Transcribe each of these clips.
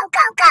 go, go!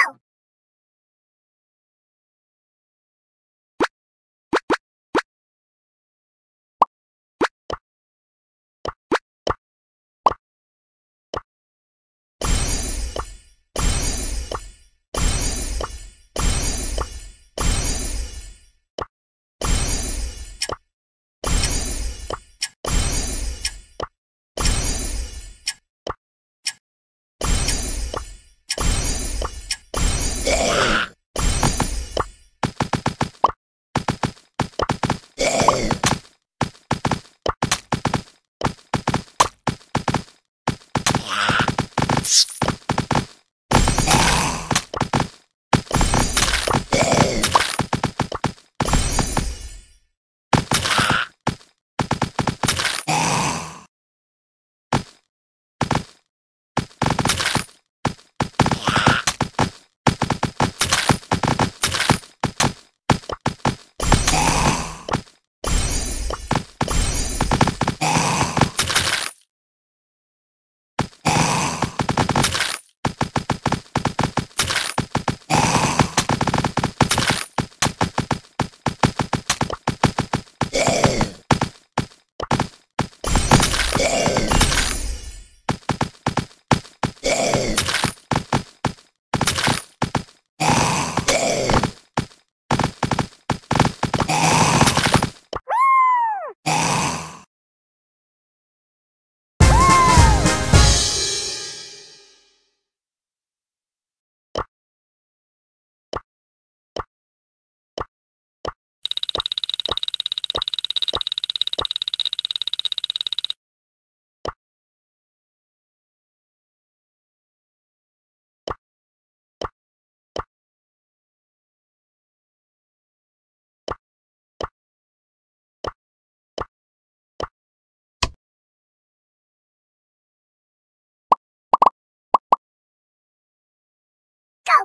Go,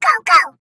go, go, go!